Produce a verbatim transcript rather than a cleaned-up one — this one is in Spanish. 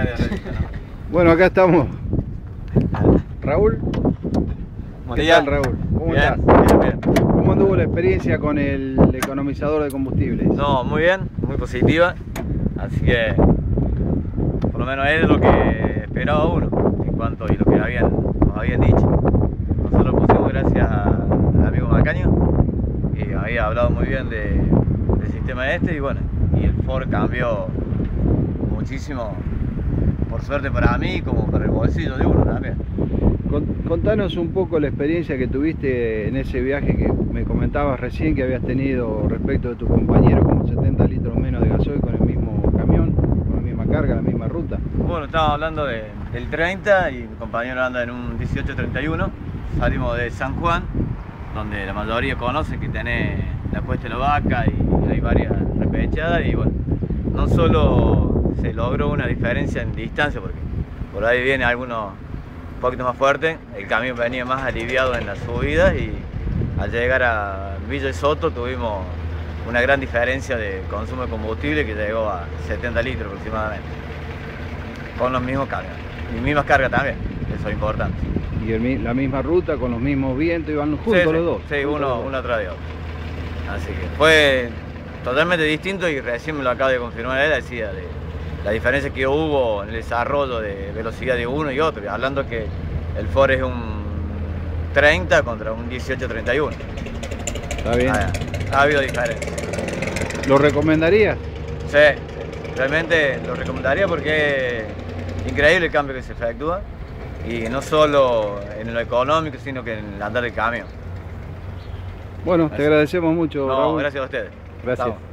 acá de Argentina, ¿no? Bueno, acá estamos. Raúl. ¿Qué tal, Raúl? ¿Cómo bien, estás? Bien, bien. ¿Cómo anduvo la experiencia con el economizador de combustibles? No, muy bien, muy positiva. Así que, por lo menos es lo que esperaba uno en cuanto y lo que habían, nos habían dicho. Nosotros pusimos gracias al amigo Macaño, que había hablado muy bien de, del sistema este y bueno, y el Ford cambió muchísimo, por suerte para mí, como para el bolsillo de uno también. Contanos un poco la experiencia que tuviste en ese viaje que me comentabas recién que habías tenido respecto de tu compañero, con setenta litros menos de gasoil con el mismo camión, con la misma carga, la misma ruta. Bueno, estábamos hablando de, del treinta y mi compañero anda en un dieciocho treinta y uno. Salimos de San Juan, donde la mayoría conoce que tenés la Cuesta de la Vaca y hay varias repechadas. Y bueno, no solo se logró una diferencia en distancia, porque por ahí viene algunos un poquito más fuerte, el camión venía más aliviado en las subidas y al llegar a Villa y Soto tuvimos una gran diferencia de consumo de combustible que llegó a setenta litros aproximadamente, con los mismos cargas, y mismas cargas también, eso es importante. Y el, la misma ruta, con los mismos vientos, iban juntos sí, los sí, dos. Sí, uno, uno atrás de otro. Así que fue totalmente distinto y recién me lo acabo de confirmar él, decía de la diferencia que hubo en el desarrollo de velocidad de uno y otro, hablando que el Ford es un treinta contra un dieciocho treinta y uno. Está bien. Ha, ha habido diferencia. ¿Lo recomendarías? Sí, realmente lo recomendaría porque es increíble el cambio que se efectúa y no solo en lo económico, sino que en el andar del camión. Bueno, así. Te agradecemos mucho, no, Raúl. Gracias a ustedes. Gracias. Estamos.